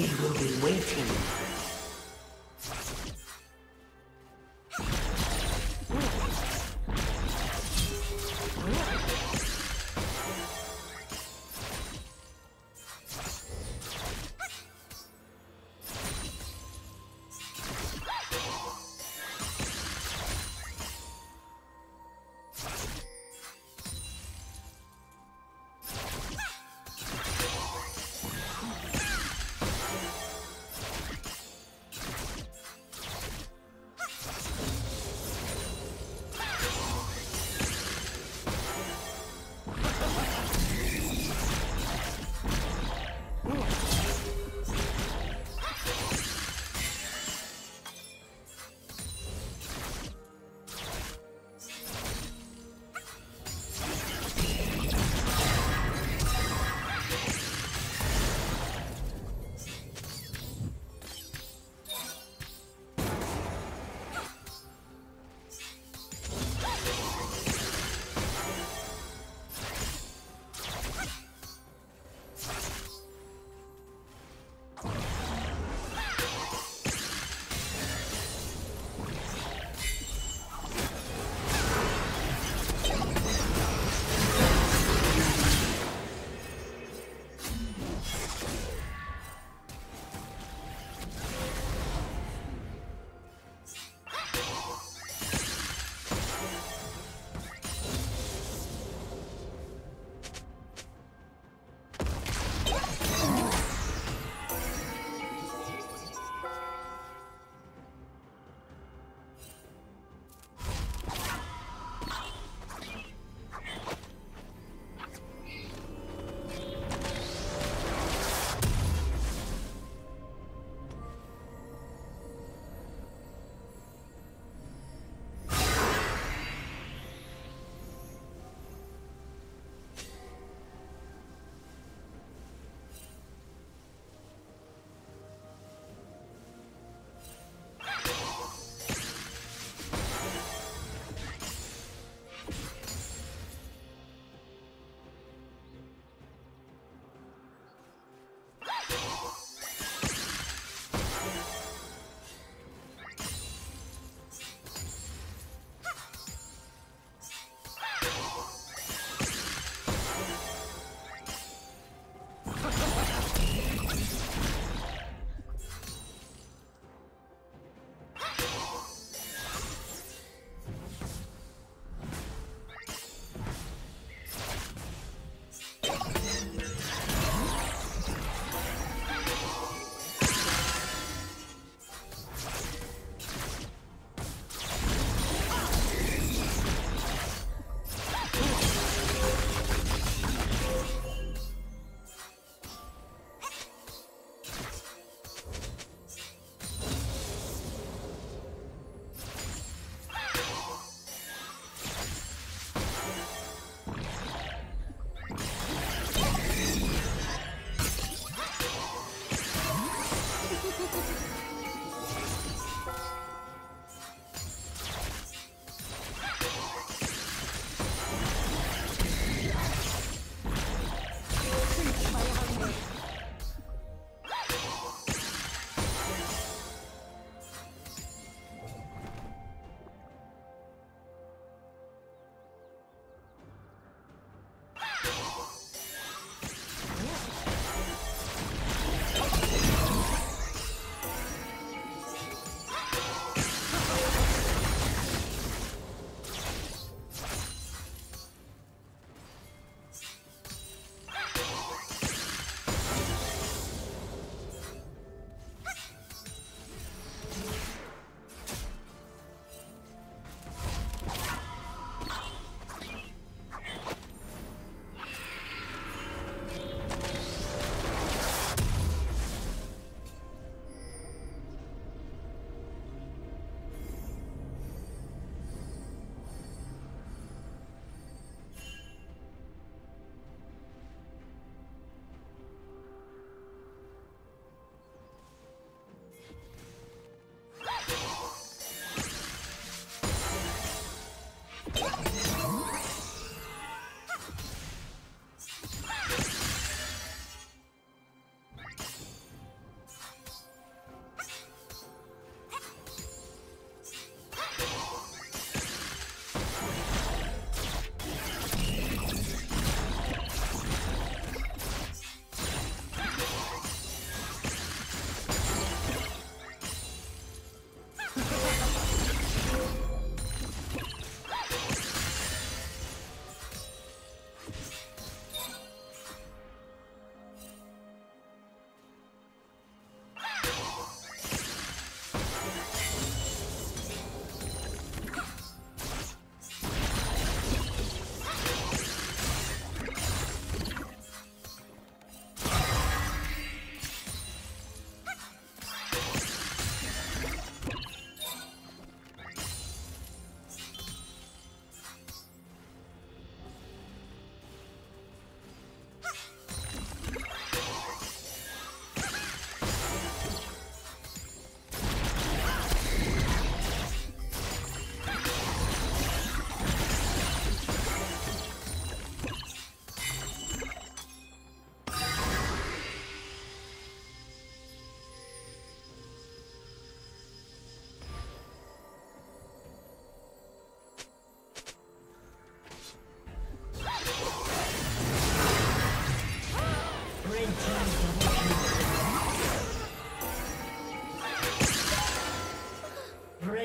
We will be waiting.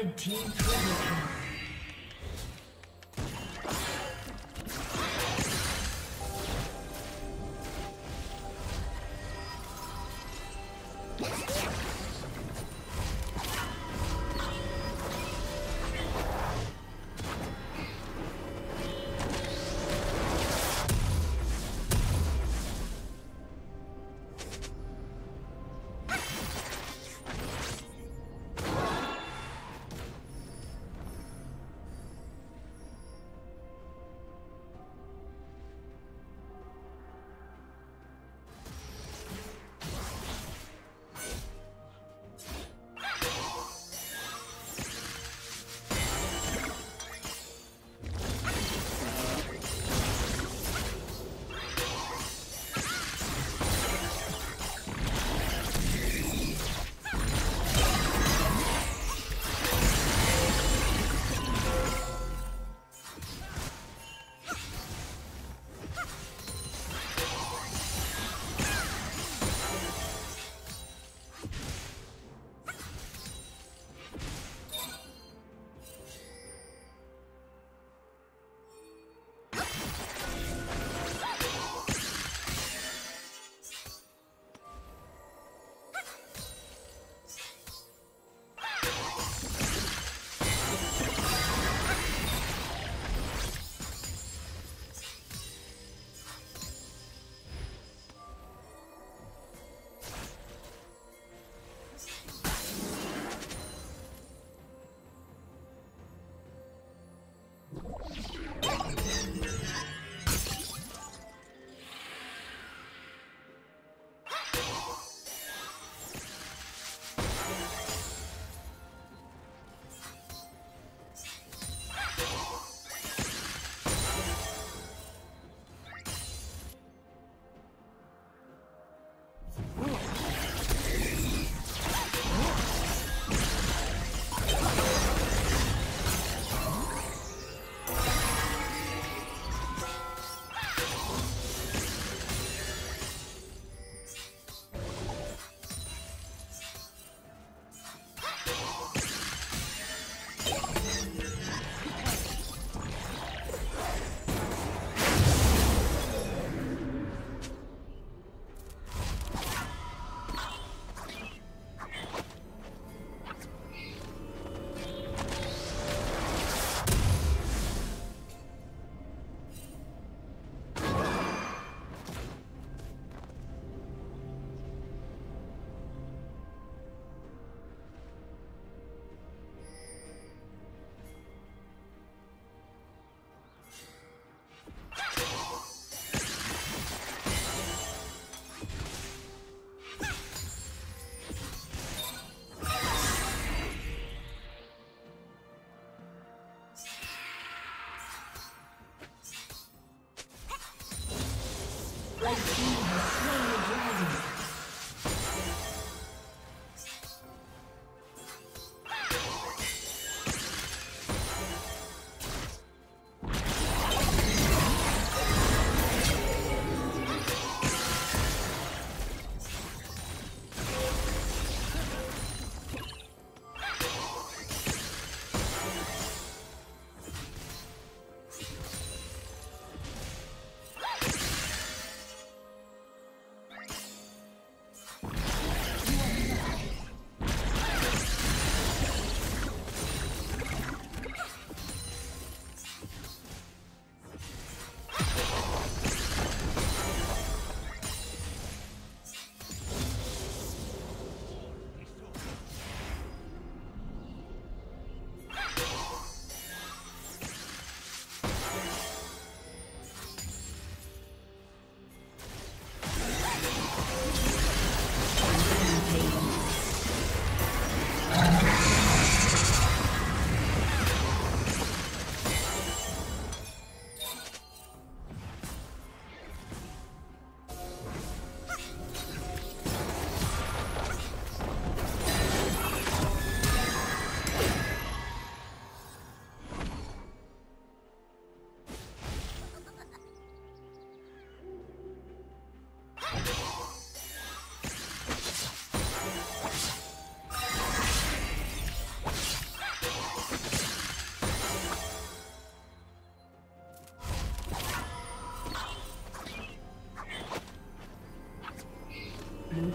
Red team triple kill.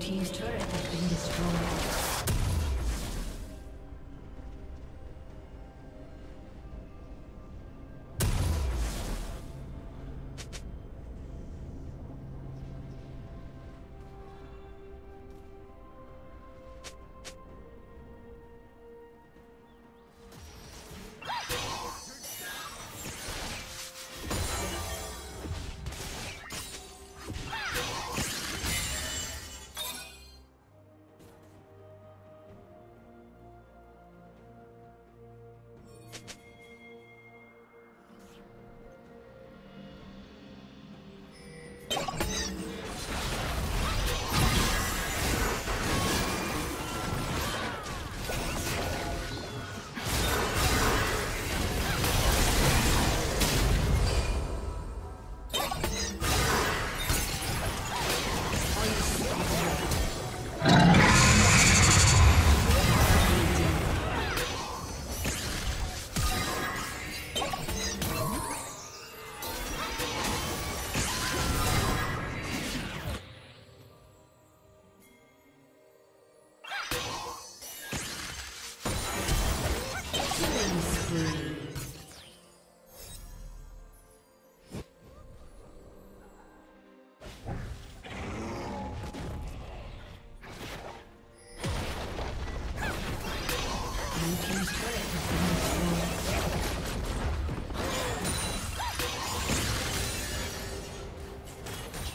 team's turret has been destroyed.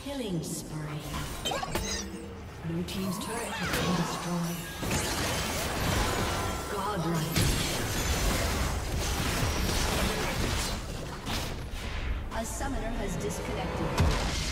Killing spree. Blue team's turret has been destroyed. God, right. A summoner has disconnected.